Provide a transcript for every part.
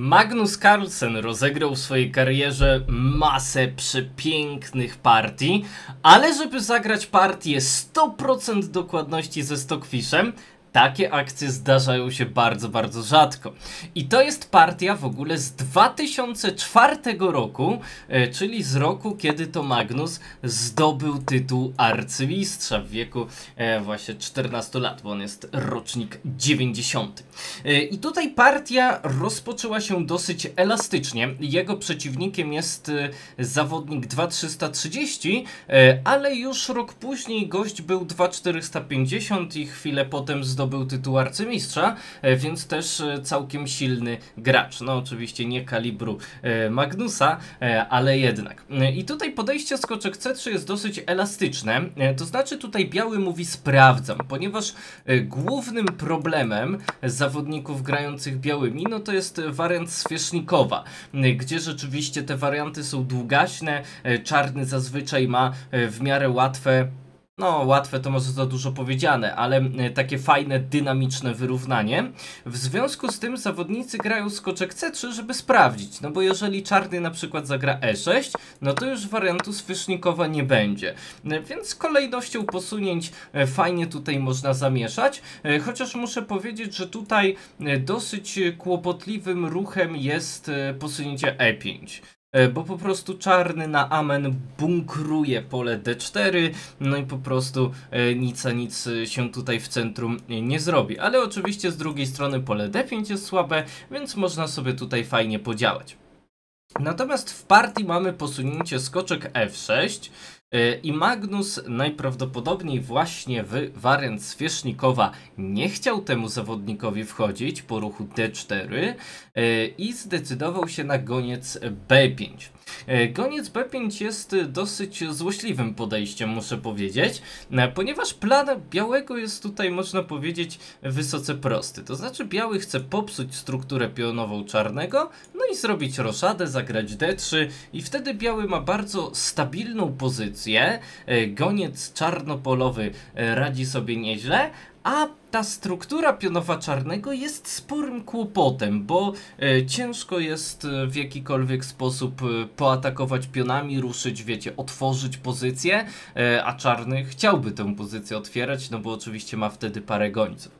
Magnus Carlsen rozegrał w swojej karierze masę przepięknych partii, ale żeby zagrać partię 100% dokładności ze Stockfishem, takie akcje zdarzają się bardzo, bardzo rzadko. I to jest partia w ogóle z 2004 roku, czyli z roku, kiedy to Magnus zdobył tytuł arcymistrza w wieku właśnie 14 lat, bo on jest rocznik 90. I tutaj partia rozpoczęła się dosyć elastycznie. Jego przeciwnikiem jest zawodnik 2330, ale już rok później gość był 2450 i chwilę potem zdobył tytuł arcymistrza, więc też całkiem silny gracz. No oczywiście nie kalibru Magnusa, ale jednak. I tutaj podejście skoczek C3 jest dosyć elastyczne, to znaczy tutaj biały mówi sprawdzam, ponieważ głównym problemem zawodników grających białymi, no to jest wariant Svesznikowa, gdzie rzeczywiście te warianty są długaśne, czarny zazwyczaj ma w miarę łatwe, no łatwe to może za dużo powiedziane, ale takie fajne, dynamiczne wyrównanie. W związku z tym zawodnicy grają skoczek C3, żeby sprawdzić, no bo jeżeli czarny na przykład zagra E6, no to już wariantu Svesznikowa nie będzie. Więc kolejnością posunięć fajnie tutaj można zamieszać, chociaż muszę powiedzieć, że tutaj dosyć kłopotliwym ruchem jest posunięcie E5. Bo po prostu czarny na amen bunkruje pole D4, no i po prostu nic się tutaj w centrum nie zrobi. Ale oczywiście z drugiej strony pole D5 jest słabe, więc można sobie tutaj fajnie podziałać. Natomiast w partii mamy posunięcie skoczek F6 i Magnus najprawdopodobniej właśnie w wariant Svesznikowa nie chciał temu zawodnikowi wchodzić po ruchu D4 i zdecydował się na goniec B5. Goniec B5 jest dosyć złośliwym podejściem, muszę powiedzieć, ponieważ plan białego jest tutaj, można powiedzieć, wysoce prosty. To znaczy biały chce popsuć strukturę pionową czarnego, no i zrobić roszadę, zagrać D3 i wtedy biały ma bardzo stabilną pozycję. Goniec czarnopolowy radzi sobie nieźle, a ta struktura pionowa czarnego jest sporym kłopotem, bo ciężko jest w jakikolwiek sposób poatakować pionami, ruszyć, wiecie, otworzyć pozycję, a czarny chciałby tę pozycję otwierać, no bo oczywiście ma wtedy parę gońców.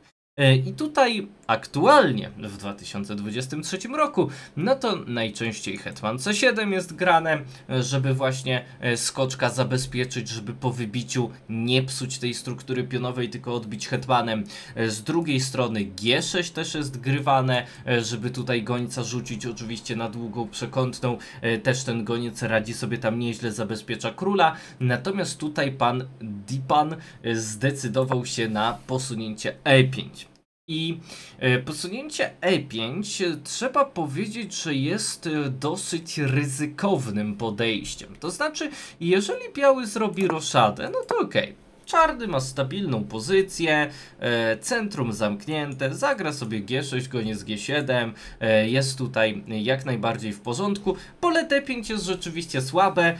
I tutaj aktualnie w 2023 roku, no to najczęściej hetman C7 jest grane, żeby właśnie skoczka zabezpieczyć, żeby po wybiciu nie psuć tej struktury pionowej, tylko odbić hetmanem. Z drugiej strony G6 też jest grywane, żeby tutaj gońca rzucić oczywiście na długą przekątną. Też ten goniec radzi sobie tam nieźle, zabezpiecza króla. Natomiast tutaj pan Dipan zdecydował się na posunięcie E5. I posunięcie E5 trzeba powiedzieć, że jest dosyć ryzykownym podejściem. To znaczy, jeżeli biały zrobi roszadę, no to okej. Czarny ma stabilną pozycję, centrum zamknięte, zagra sobie G6, goniec G7, jest tutaj jak najbardziej w porządku. Pole D5 jest rzeczywiście słabe,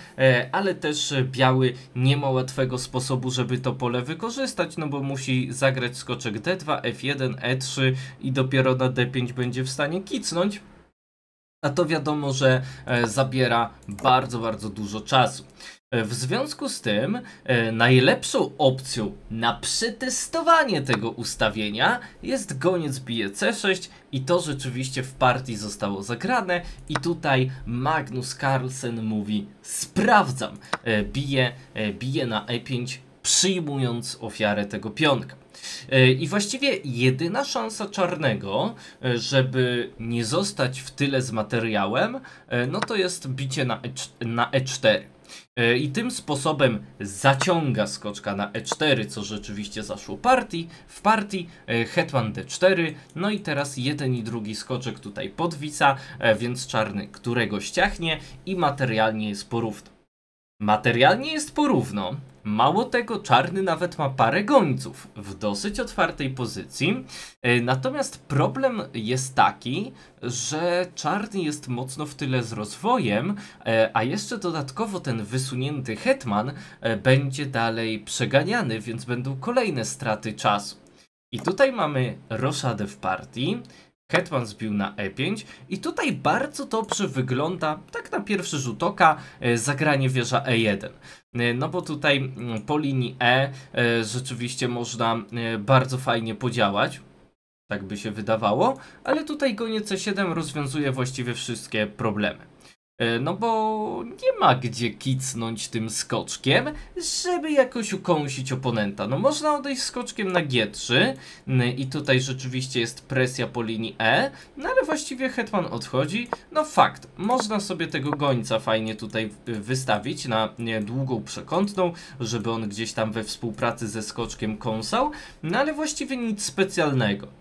ale też biały nie ma łatwego sposobu, żeby to pole wykorzystać, no bo musi zagrać skoczek D2, F1, E3 i dopiero na D5 będzie w stanie kicnąć. A to wiadomo, że zabiera bardzo, bardzo dużo czasu. W związku z tym najlepszą opcją na przetestowanie tego ustawienia jest goniec bije C6 i to rzeczywiście w partii zostało zagrane i tutaj Magnus Carlsen mówi sprawdzam, bije na E5, przyjmując ofiarę tego pionka. I właściwie jedyna szansa czarnego, żeby nie zostać w tyle z materiałem, no to jest bicie na E4. I tym sposobem zaciąga skoczka na E4, co rzeczywiście zaszło w partii hetman D4, no i teraz jeden i drugi skoczek tutaj podwisa, więc czarny którego ściachnie i materialnie jest porówno. Materialnie jest porówno. Mało tego, czarny nawet ma parę gońców w dosyć otwartej pozycji, natomiast problem jest taki, że czarny jest mocno w tyle z rozwojem, a jeszcze dodatkowo ten wysunięty hetman będzie dalej przeganiany, więc będą kolejne straty czasu. I tutaj mamy roszadę w partii Hetman zbił na e5 i tutaj bardzo dobrze wygląda, tak na pierwszy rzut oka, zagranie wieża e1. No bo tutaj po linii e rzeczywiście można bardzo fajnie podziałać, tak by się wydawało, ale tutaj goniec c7 rozwiązuje właściwie wszystkie problemy. No bo nie ma gdzie kicnąć tym skoczkiem, żeby jakoś ukąsić oponenta. No można odejść skoczkiem na g3 i tutaj rzeczywiście jest presja po linii e, no ale właściwie hetman odchodzi. No fakt, można sobie tego gońca fajnie tutaj wystawić na długą przekątną, żeby on gdzieś tam we współpracy ze skoczkiem kąsał, no ale właściwie nic specjalnego.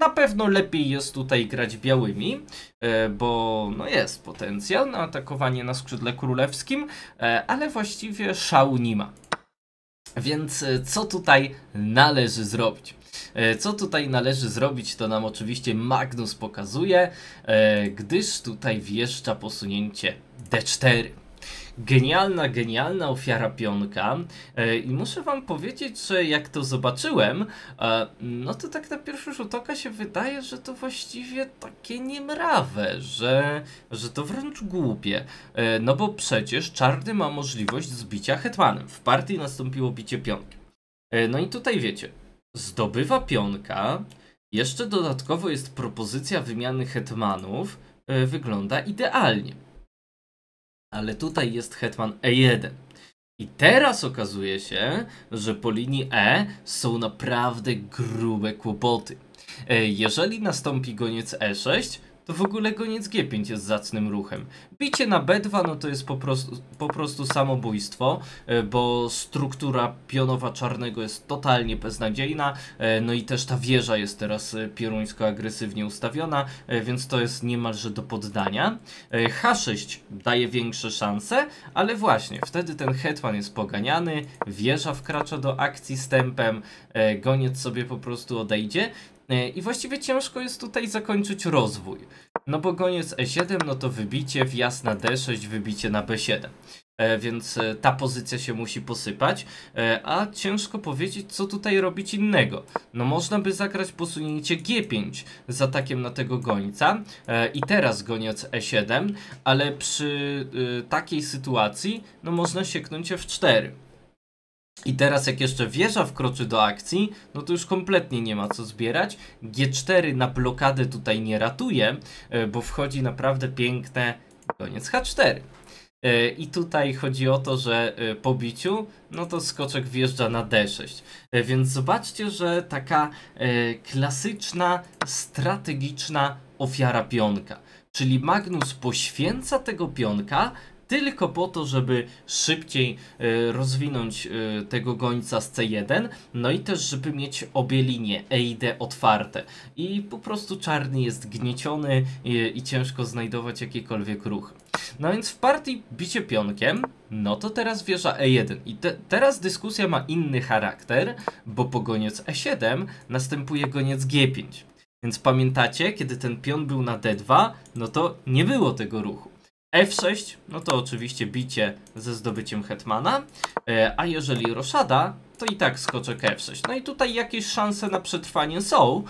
Na pewno lepiej jest tutaj grać białymi, bo no jest potencjał na atakowanie na skrzydle królewskim, ale właściwie szału nie ma. Więc co tutaj należy zrobić? Co tutaj należy zrobić, to nam oczywiście Magnus pokazuje, gdyż tutaj wieszcza posunięcie d4. Genialna ofiara pionka i muszę wam powiedzieć, że jak to zobaczyłem, no to tak na pierwszy rzut oka się wydaje, że to właściwie takie niemrawe, że to wręcz głupie, no bo przecież czarny ma możliwość zbicia hetmanem. W partii nastąpiło bicie pionki. No i tutaj wiecie, zdobywa pionka, jeszcze dodatkowo jest propozycja wymiany hetmanów, wygląda idealnie. Ale tutaj jest hetman e1. I teraz okazuje się, że po linii e są naprawdę grube kłopoty. Jeżeli nastąpi goniec e6, to w ogóle goniec g5 jest zacnym ruchem. Bicie na b2 no to jest po prostu samobójstwo, bo struktura pionowa czarnego jest totalnie beznadziejna, no i też ta wieża jest teraz pioruńsko agresywnie ustawiona, więc to jest niemalże do poddania. h6 daje większe szanse, ale właśnie wtedy ten hetman jest poganiany, wieża wkracza do akcji z tempem, goniec sobie po prostu odejdzie. I właściwie ciężko jest tutaj zakończyć rozwój. No bo goniec e7, no to wybicie, wjazd na d6, wybicie na b7. Więc ta pozycja się musi posypać, a ciężko powiedzieć, co tutaj robić innego. No można by zagrać posunięcie g5 z atakiem na tego gońca i teraz goniec e7, ale przy takiej sytuacji no można sięgnąć f4. I teraz jak jeszcze wieża wkroczy do akcji, no to już kompletnie nie ma co zbierać. G4 na blokadę tutaj nie ratuje, bo wchodzi naprawdę piękne goniec H4. I tutaj chodzi o to, że po biciu, no to skoczek wjeżdża na D6. Więc zobaczcie, że taka klasyczna, strategiczna ofiara pionka. Czyli Magnus poświęca tego pionka, tylko po to, żeby szybciej rozwinąć tego gońca z C1, no i też żeby mieć obie linie E i D otwarte. I po prostu czarny jest gnieciony i ciężko znajdować jakiekolwiek ruch. No więc w partii bicie pionkiem, no to teraz wieża E1. I teraz dyskusja ma inny charakter, bo po goniec E7 następuje goniec G5. Więc pamiętacie, kiedy ten pion był na D2, no to nie było tego ruchu. F6, no to oczywiście bicie ze zdobyciem hetmana, a jeżeli roszada, to i tak skoczek F6. No i tutaj jakieś szanse na przetrwanie są,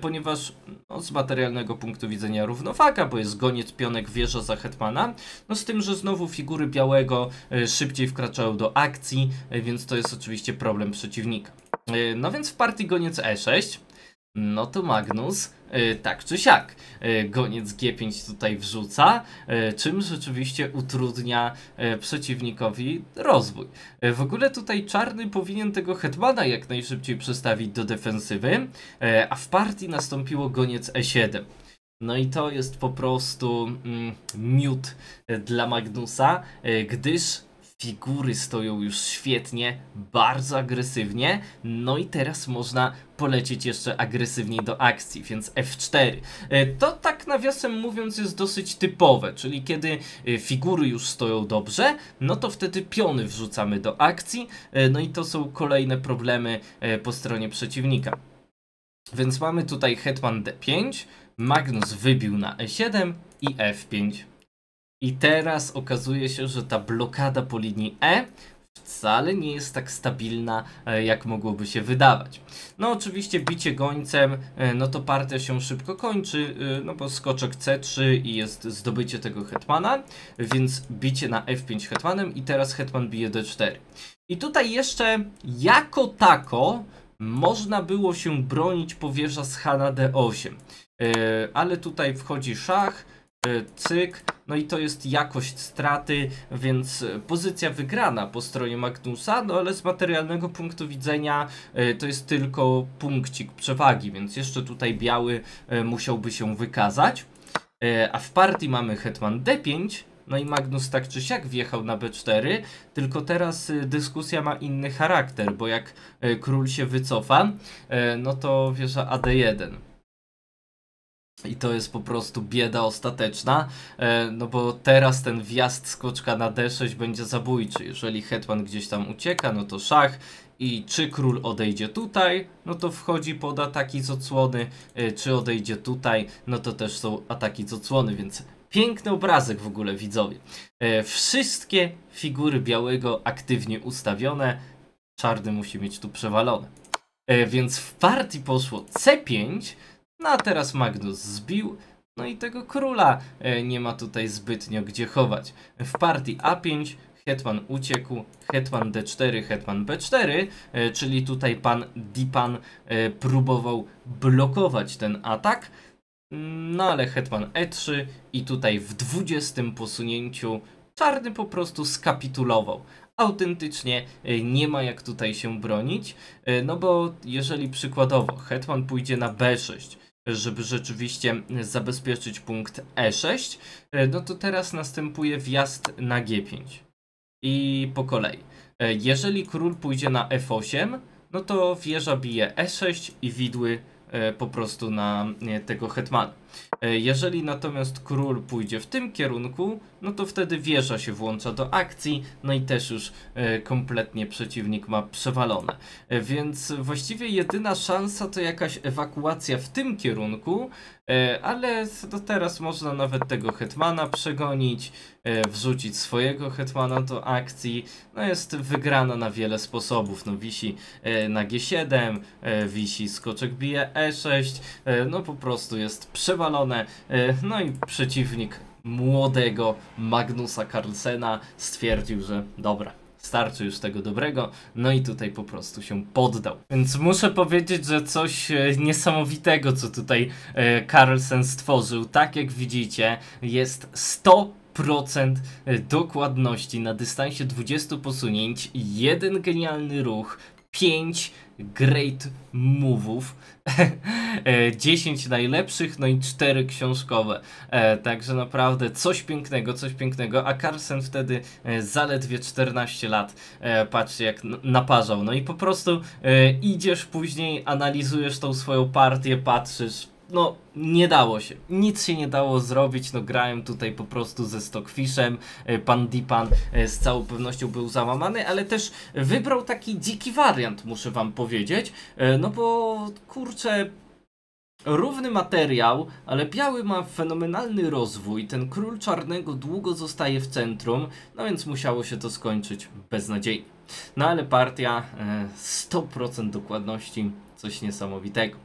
ponieważ no, z materialnego punktu widzenia równowaga, bo jest goniec, pionek, wieża za hetmana, no z tym, że znowu figury białego szybciej wkraczają do akcji, więc to jest oczywiście problem przeciwnika. No więc w partii goniec E6, no to Magnus tak czy siak goniec G5 tutaj wrzuca, czym rzeczywiście utrudnia przeciwnikowi rozwój. W ogóle tutaj czarny powinien tego hetmana jak najszybciej przestawić do defensywy, a w partii nastąpiło goniec E7. No i to jest po prostu miód dla Magnusa, gdyż figury stoją już świetnie, bardzo agresywnie, no i teraz można polecieć jeszcze agresywniej do akcji, więc F4. To tak nawiasem mówiąc jest dosyć typowe, czyli kiedy figury już stoją dobrze, no to wtedy piony wrzucamy do akcji, no i to są kolejne problemy po stronie przeciwnika. Więc mamy tutaj hetman D5, Magnus wybił na E7 i F5. I teraz okazuje się, że ta blokada po linii E wcale nie jest tak stabilna, jak mogłoby się wydawać. No oczywiście bicie gońcem, no to partia się szybko kończy, no bo skoczek C3 i jest zdobycie tego hetmana, więc bicie na F5 hetmanem i teraz hetman bije D4. I tutaj jeszcze jako tako można było się bronić powierza z Hana D8, ale tutaj wchodzi szach, cyk, no i to jest jakość straty, więc pozycja wygrana po stronie Magnusa, no ale z materialnego punktu widzenia to jest tylko punkcik przewagi, więc jeszcze tutaj biały musiałby się wykazać, a w partii mamy hetman D5, no i Magnus tak czy siak wjechał na B4, tylko teraz dyskusja ma inny charakter, bo jak król się wycofa, no to wieża AD1. I to jest po prostu bieda ostateczna, no bo teraz ten wjazd skoczka na D6 będzie zabójczy. Jeżeli hetman gdzieś tam ucieka, no to szach i czy król odejdzie tutaj, no to wchodzi pod ataki z odsłony, czy odejdzie tutaj, no to też są ataki z odsłony, więc piękny obrazek w ogóle, widzowie. Wszystkie figury białego aktywnie ustawione, czarny musi mieć tu przewalone. Więc w partii poszło C5, no a teraz Magnus zbił, no i tego króla nie ma tutaj zbytnio gdzie chować. W partii A5 hetman uciekł, hetman D4, hetman B4, czyli tutaj pan Dipan próbował blokować ten atak. No ale hetman E3 i tutaj w 20. posunięciu czarny po prostu skapitulował. Autentycznie nie ma jak tutaj się bronić, no bo jeżeli przykładowo hetman pójdzie na B6, żeby rzeczywiście zabezpieczyć punkt E6, no to teraz następuje wjazd na G5. I po kolei. Jeżeli król pójdzie na F8, no to wieża bije E6 i widły po prostu na tego hetmana. Jeżeli natomiast król pójdzie w tym kierunku, no to wtedy wieża się włącza do akcji, no i też już kompletnie przeciwnik ma przewalone. Więc właściwie jedyna szansa to jakaś ewakuacja w tym kierunku, ale to teraz można nawet tego hetmana przegonić, wrzucić swojego hetmana do akcji. No jest wygrana na wiele sposobów. No wisi na G7, wisi skoczek bije E6, no po prostu jest przewalone, no i przeciwnik młodego Magnusa Carlsena stwierdził, że dobra, starczy już tego dobrego, no i tutaj po prostu się poddał. Więc muszę powiedzieć, że coś niesamowitego, co tutaj Carlsen stworzył. Tak jak widzicie, jest 100% dokładności na dystansie 20 posunięć, jeden genialny ruch, 5 great move'ów, 10 najlepszych, no i 4 książkowe. Także naprawdę coś pięknego, a Carlsen wtedy zaledwie 14 lat, patrzcie jak naparzał. No i po prostu idziesz później, analizujesz tą swoją partię, patrzysz, no nie dało się, nic się nie dało zrobić, no grałem tutaj po prostu ze Stockfishem, pan Dipan z całą pewnością był załamany, ale też wybrał taki dziki wariant, muszę wam powiedzieć, no bo kurczę, równy materiał, ale biały ma fenomenalny rozwój, ten król czarnego długo zostaje w centrum, no więc musiało się to skończyć beznadziejnie. No ale partia 100% dokładności, coś niesamowitego.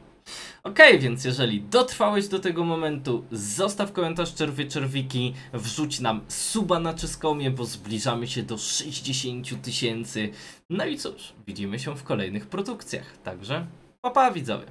Ok, więc jeżeli dotrwałeś do tego momentu, zostaw komentarz czerwiki, wrzuć nam suba na chess.comie, bo zbliżamy się do 60 000. No i cóż, widzimy się w kolejnych produkcjach, także pa pa widzowie.